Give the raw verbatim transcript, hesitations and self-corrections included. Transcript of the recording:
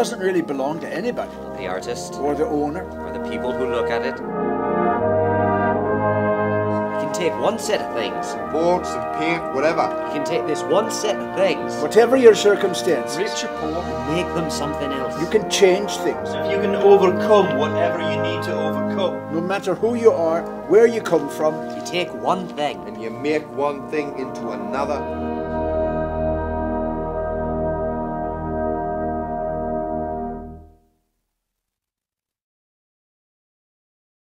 doesn't really belong to anybody. The artist. Or the owner. Or the people who look at it. You can take one set of things. Boards and paint, whatever. You can take this one set of things. Whatever your circumstances. Rich or poor. Make them something else. You can change things. You can overcome whatever you need to overcome. No matter who you are, where you come from. You take one thing. And you make one thing into another.